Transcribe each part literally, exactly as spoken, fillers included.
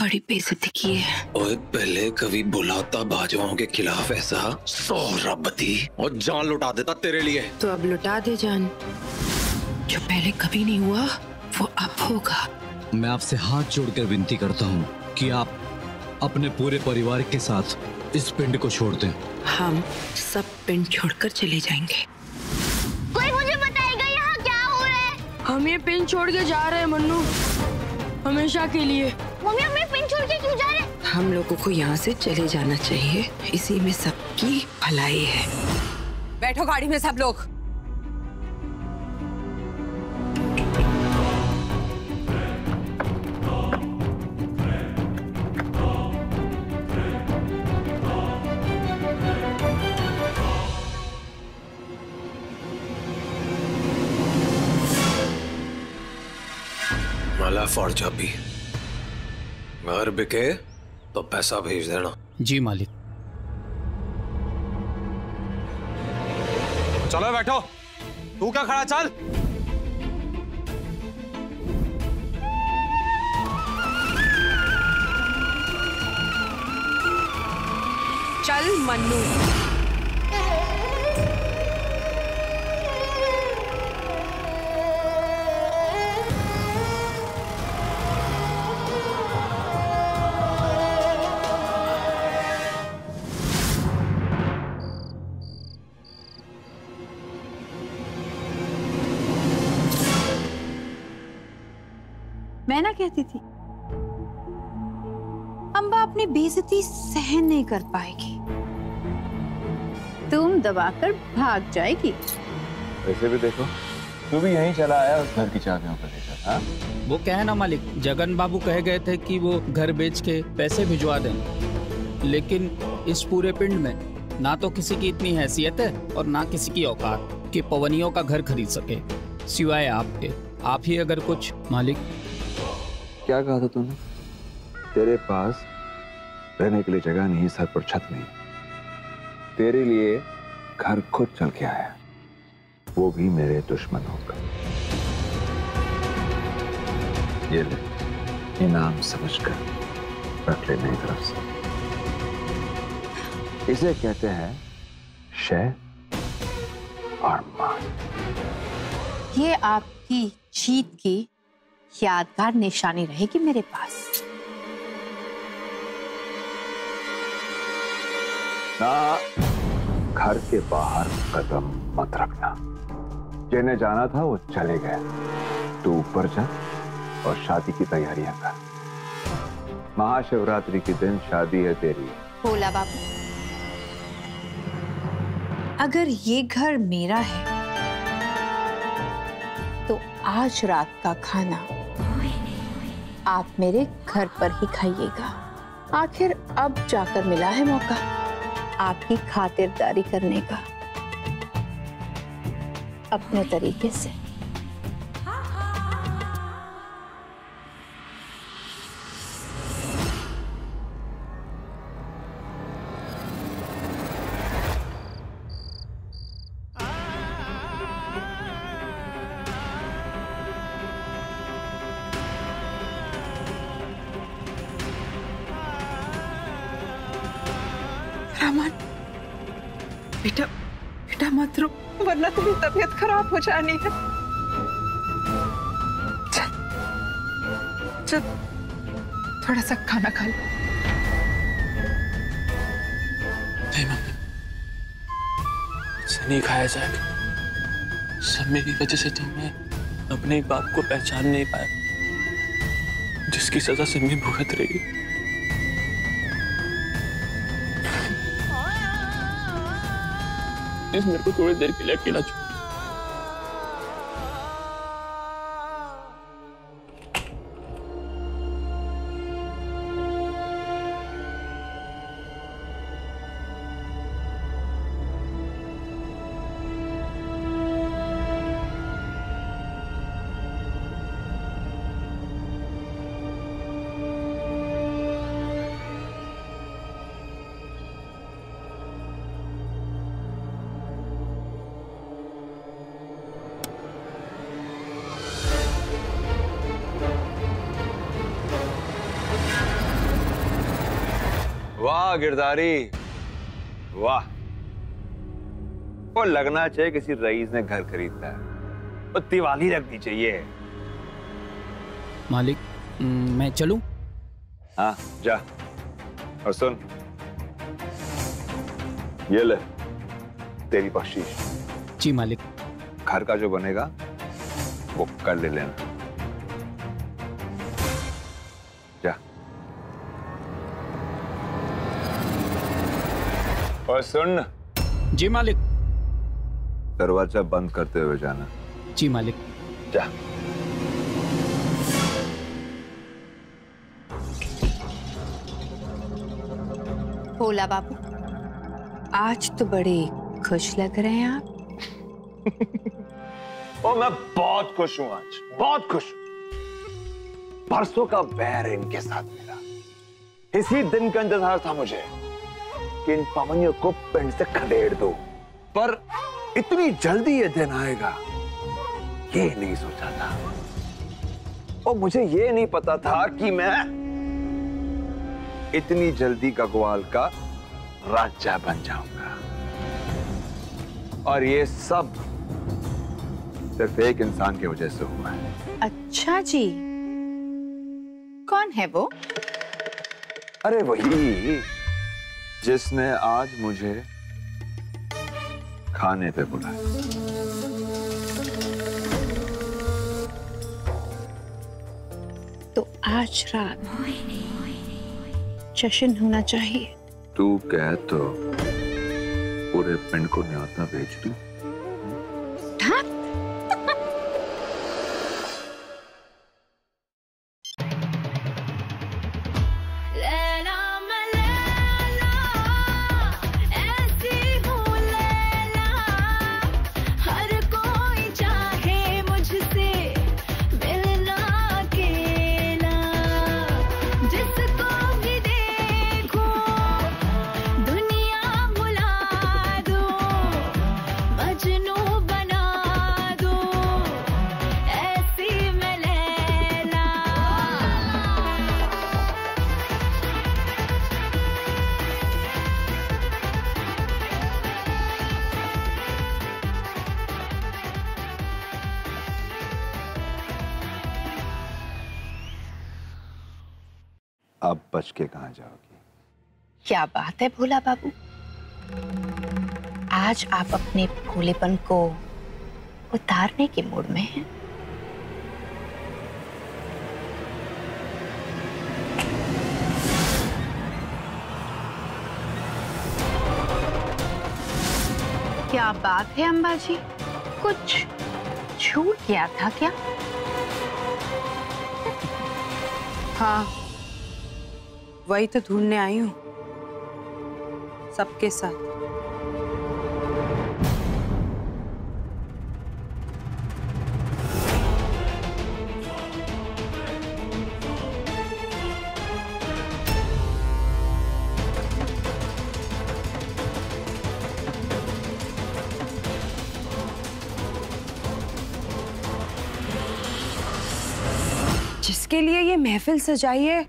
बड़ी बेइज्जती की है। और पहले कभी बुलाता बाजवाओं के खिलाफ ऐसा सोहराबती और जान लुटा देता तेरे लिए। तो अब लुटा दे जान। जो पहले कभी नहीं हुआ वो अब होगा। मैं आपसे हाथ जोड़कर विनती करता हूँ कि आप अपने पूरे परिवार के साथ इस पिंड को छोड़ दें। हम सब पिंड छोड़कर चले जाएंगे। कोई मुझे बताएगा यहाँ क्या हो रहा है? हम ये पिंड छोड़ के जा रहे हैं मन्नू, हमेशा के लिए। मम्मी हमें पिंड छोड़ के क्यों जा रहे? हम लोगों को यहाँ से चले जाना चाहिए, इसी में सबकी भलाई है। बैठो गाड़ी में सब लोग। माला फॉर चाबी, घर बिके तो पैसा भेज देना। जी मालिक। चलो बैठो। तू क्या खड़ा, चल। चल मन्नू। मैं ना कहती थी अम्बा अपनी बेइज्जती सहन नहीं कर पाएगी, तुम दबाकर भाग जाएगी। वैसे भी देखो, तू भी यहीं चला आया उस घर की चाबियों पर लेकर। हाँ वो कहे ना मालिक, जगन बाबू कहे गए थे कि वो घर बेच के पैसे भिजवा दें, लेकिन इस पूरे पिंड में ना तो किसी की इतनी हैसियत है और ना किसी की औकात कि पवनियों का घर खरीद सके, सिवाय आपके। आप ही अगर कुछ मालिक। क्या कहा था तूने? तेरे पास रहने के लिए जगह नहीं, सर पर छत नहीं, तेरे लिए घर खुद चल के आया, वो भी मेरे दुश्मन होकर। ये ले इनाम समझकर रख ले मेरी तरफ से। इसे कहते हैं शय और मान। ये आपकी जीत की यादगार निशानी रहेगी मेरे पास। ना घर के बाहर कदम मत रखना। जिन्हें जाना था वो चले गए, तू ऊपर जा और शादी की तैयारियां कर। महाशिवरात्रि के दिन शादी है तेरी। बोला बाबू, अगर ये घर मेरा है तो आज रात का खाना आप मेरे घर पर ही खाइएगा। आखिर अब जाकर मिला है मौका आपकी खातिरदारी करने का, अपने तरीके से। रामन, बेटा बेटा मत रो, वरना तेरी तबीयत खराब हो जानी है। चल, चल, थोड़ा सा खाना खा लो। नहीं मम्मी, इसे नहीं खाया जाएगा। सब मेरी वजह से तुमने अपने बाप को पहचान नहीं पाया, जिसकी सजा सिमी भुगत रही है। मेरे को थोड़ी देर के लिए अकेला छोड़। वाह गिरधारी वाह। वो लगना चाहिए किसी रईस ने घर खरीदता है, तो दिवाली रखनी चाहिए। मालिक मैं चलूं? हाँ जा। और सुन ये ले तेरी बख्शीश। जी मालिक। घर का जो बनेगा वो कर ले लेना। और सुन। जी मालिक। दरवाजा बंद करते हुए जाना। जी मालिक। जा। भोला बाबू आज तो बड़े खुश लग रहे हैं आप। ओ मैं बहुत खुश हूं, आज बहुत खुश। परसों का बैर इनके साथ मेरा, इसी दिन का इंतजार था मुझे कि इन पावनियों को पेंट से खदेड़ दो, पर इतनी जल्दी ये दिन आएगा ये नहीं सोचा था। और मुझे ये नहीं पता था कि मैं इतनी जल्दी गगवाल का राजा बन जाऊंगा, और ये सब सिर्फ एक इंसान की वजह से हुआ है। अच्छा जी, कौन है वो? अरे वही जिसने आज मुझे खाने पे बुलाया। तो आज रात जश्न होना चाहिए। तू कह तो पूरे पिंड को न्योता भेज दूं। अब बच के कहाँ जाओगी? क्या बात है भोला बाबू, आज आप अपने भोलेपन को उतारने के मूड में हैं। क्या बात है अम्बा जी, कुछ छूट गया था क्या? हाँ वही तो ढूंढने आई हूं सबके साथ। जिसके लिए ये महफिल सजाई है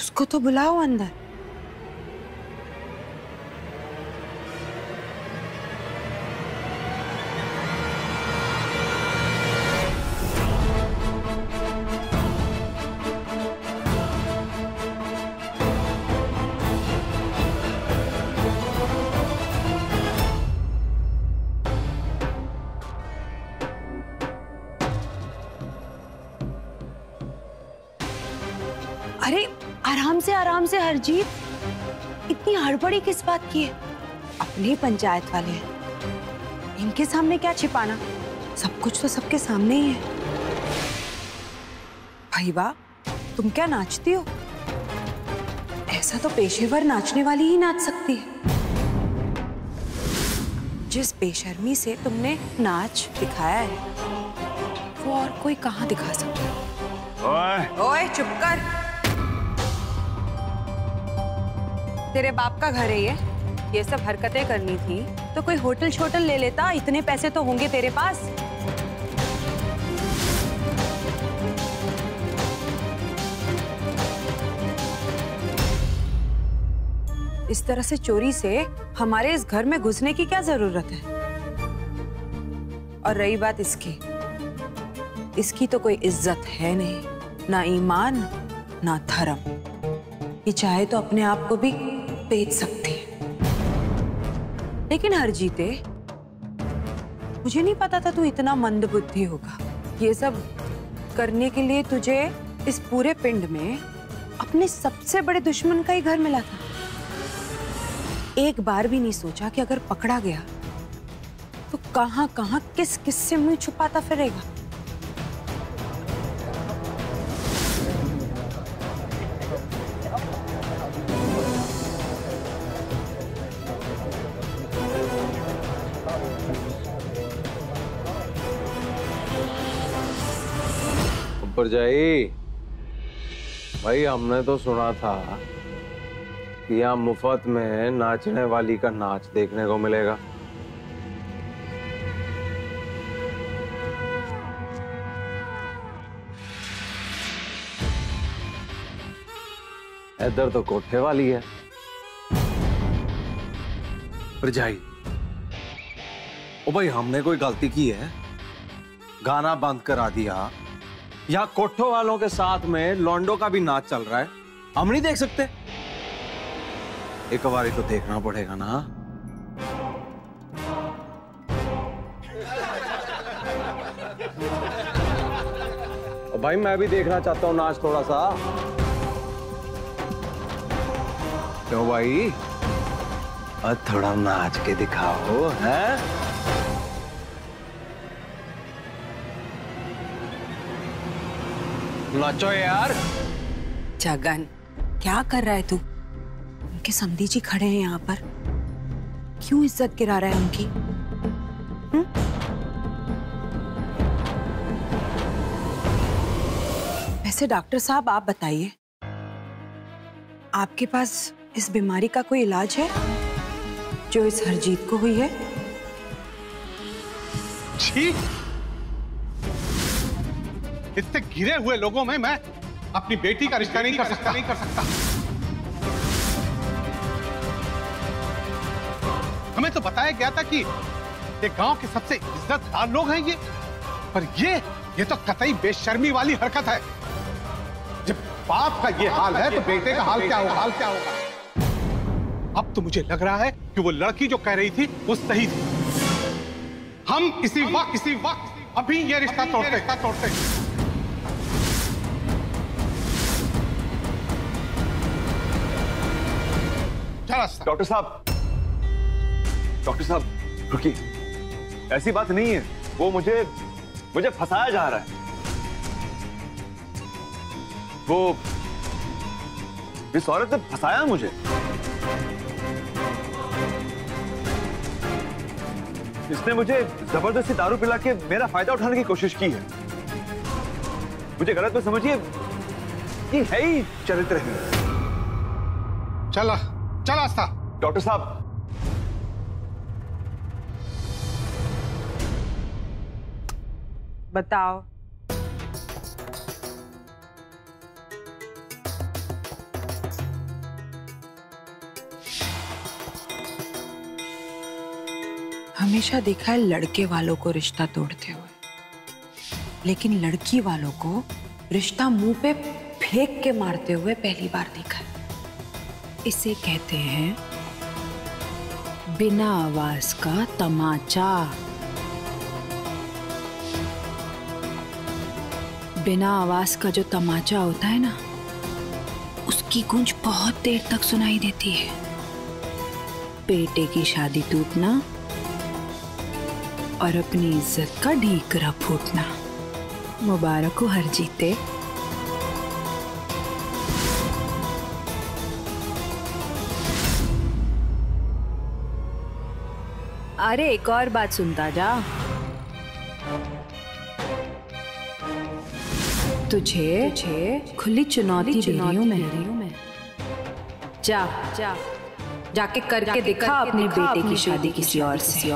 उसको तो बुलाओ अंदर। अरे आराम से आराम से हरजीत, इतनी हड़बड़ी किस बात की है? अपने पंचायत वाले हैं, इनके सामने क्या छिपाना, सब कुछ तो सबके सामने ही है। भाई वाह तुम क्या नाचती हो? ऐसा तो पेशेवर नाचने वाली ही नाच सकती है। जिस बेशर्मी से तुमने नाच दिखाया है वो और कोई कहाँ दिखा सकता है? ओए ओए चुप कर, तेरे बाप का घर है ये, ये सब हरकतें करनी थी तो कोई होटल छोटल ले लेता, इतने पैसे तो होंगे तेरे पास। इस तरह से चोरी से हमारे इस घर में घुसने की क्या जरूरत है? और रही बात इसकी, इसकी तो कोई इज्जत है नहीं, ना ईमान ना धर्म। ये चाहे तो अपने आप को भी बेच सकती है। लेकिन हरजीते, मुझे नहीं पता था तू इतना मंदबुद्धि होगा। ये सब करने के लिए तुझे इस पूरे पिंड में अपने सबसे बड़े दुश्मन का ही घर मिला था। एक बार भी नहीं सोचा कि अगर पकड़ा गया तो कहां कहां किस किस से मुंह छुपाता फिरेगा। जाई भाई, हमने तो सुना था कि यहाँ मुफ्त में नाचने वाली का नाच देखने को मिलेगा। इधर तो कोठे वाली है। परजाई, ओ भाई, हमने कोई गलती की है? गाना बंद करा दिया। यहाँ कोठों वालों के साथ में लॉन्डो का भी नाच चल रहा है, हम नहीं देख सकते? एक बारी तो देखना पड़ेगा ना। भाई मैं भी देखना चाहता हूँ नाच थोड़ा सा। क्यों भाई, और थोड़ा नाच के दिखाओ है। नाचो यार। जगन, क्या कर रहा है तू? उनके समधी जी खड़े हैं यहाँ पर, क्यों इज्जत गिरा रहा है उनकी? हुँ? वैसे डॉक्टर साहब, आप बताइए, आपके पास इस बीमारी का कोई इलाज है जो इस हरजीत को हुई है? जी, इससे घिरे हुए लोगों में मैं अपनी बेटी का रिश्ता नहीं कर सकता नहीं कर सकता हमें तो बताया गया था कि ये गांव के सबसे इज्जतदार लोग हैं ये, पर ये ये तो कतई बेशर्मी वाली हरकत है। जब बाप का ये हाल है तो बेटे का हाल क्या होगा हाल क्या होगा अब तो मुझे लग रहा है कि वो लड़की जो कह रही थी वो सही थी। हम इसी वक्त इसी वक्त अभी ये रिश्ता तोड़ते हैं। डॉक्टर साहब, डॉक्टर साहब रुकिए, ऐसी बात नहीं है। वो मुझे मुझे फंसाया जा रहा है। वो इस औरत ने फंसाया मुझे। इसने मुझे जबरदस्ती दारू पिला के मेरा फायदा उठाने की कोशिश की है। मुझे गलत मत समझिए, ये है ही चरित्रहीन। चला चला आस्था। डॉक्टर साहब, बताओ हमेशा देखा है लड़के वालों को रिश्ता तोड़ते हुए, लेकिन लड़की वालों को रिश्ता मुंह पे फेंक के मारते हुए पहली बार देखा है। इसे कहते हैं बिना आवाज का तमाचा। बिना आवाज का जो तमाचा होता है ना, उसकी गूंज बहुत देर तक सुनाई देती है। बेटे की शादी टूटना और अपनी इज्जत का ढीकरा फूटना। मुबारक हो हरजीते। अरे एक और बात सुनता जा, तुझे, तुझे खुली चुनौती दे रही हूं मैं। जा जा जाके करके दिखा अपने बेटे की शादी किसी और से।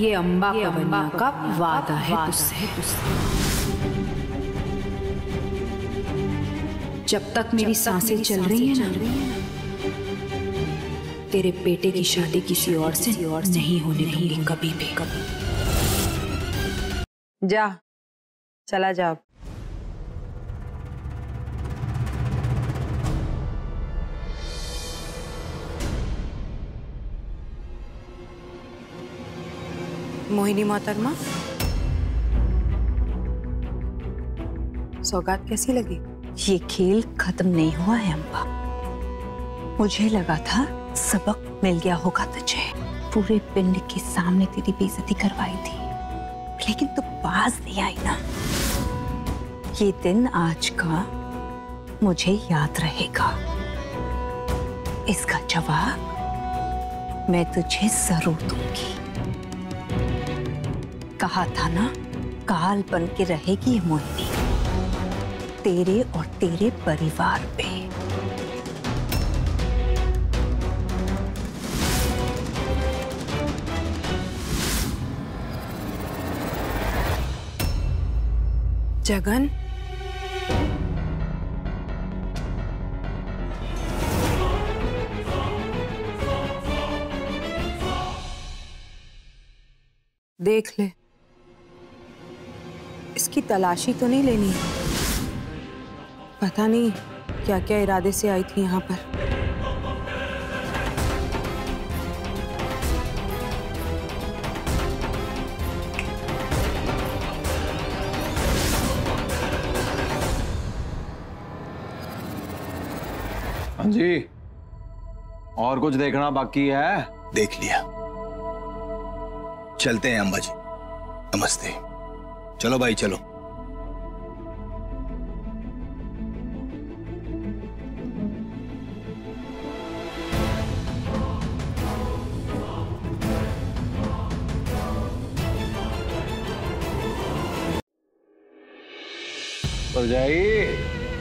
ये अम्बा का वादा है तुझसे। जब तक मेरी सांसें चल रही हैं ना, तेरे बेटे की शादी किसी और से नहीं होने दूंगी कभी भी। कभी जा, चला जाओ। मोहिनी मोहतरमा, सौगात कैसी लगी? ये खेल खत्म नहीं हुआ है अम्बा। मुझे लगा था सबक मिल गया होगा तुझे। पूरे पिंड के सामने तेरी बेइज्जती करवाई थी, लेकिन तू बाज नहीं आई ना। ये दिन आज का मुझे याद रहेगा। इसका जवाब मैं तुझे जरूर दूंगी। कहा था ना, काल बन के रहेगी मोहिनी तेरे और तेरे परिवार पे। जगन, देख ले, इसकी तलाशी तो नहीं लेनी है। पता नहीं क्या क्या इरादे से आई थी यहाँ पर। हाँ जी, और कुछ देखना बाकी है? देख लिया। चलते हैं अम्बा जी। नमस्ते। चलो भाई चलो।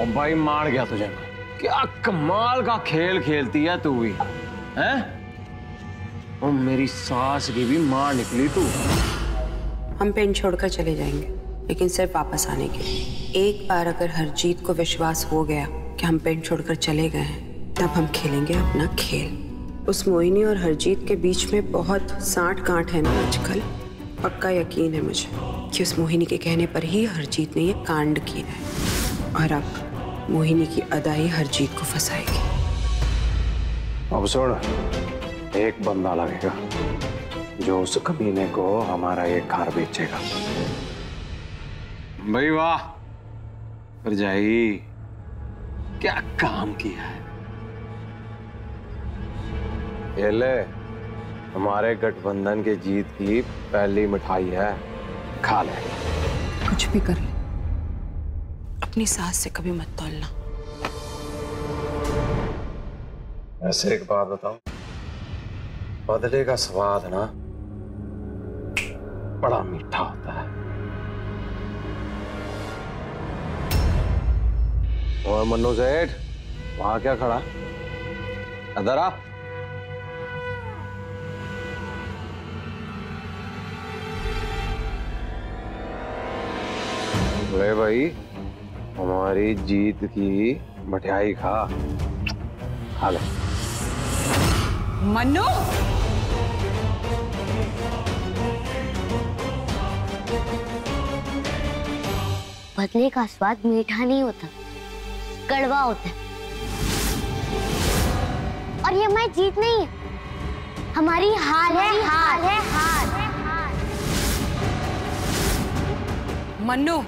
और भाई मार गया तुझे। क्या कमाल का खेल खेलती है तू भी, हैं? और मेरी सास की भी मार निकली तू। हम पिंड छोड़कर चले जाएंगे, लेकिन सिर्फ वापस आने के लिए। एक बार अगर हरजीत को विश्वास हो गया कि हम पिंड छोड़कर चले गए हैं, तब हम खेलेंगे अपना खेल। उस मोहिनी और हरजीत के बीच में बहुत साठ गांठ है ना आजकल। पक्का यकीन है मुझे कि उस मोहिनी के कहने पर ही हरजीत ने ये कांड किया है, और अब मोहिनी की अदाई हरजीत को फंसाएगी। अब सुन, एक बंदा लगेगा जो उस कमीने को हमारा ये घर बेचेगा। भाई वाह, परजाई क्या काम किया है। ये ले, हमारे गठबंधन के जीत की पहली मिठाई है, खा ले। कुछ भी कर ले, अपनी सास से कभी मत तोलना। ऐसे एक बात बताओ, बदले का स्वाद ना बड़ा मीठा होता है। और मन्नू सेठ वहां क्या खड़ा? अदर आ। अरे भाई, हमारी जीत की मिठाई खा। हाले मन्नू, बदले का स्वाद मीठा नहीं होता, कड़वा होता है। और ये हमारी जीत नहीं है, हमारी हार है। हार है हार मन्नू।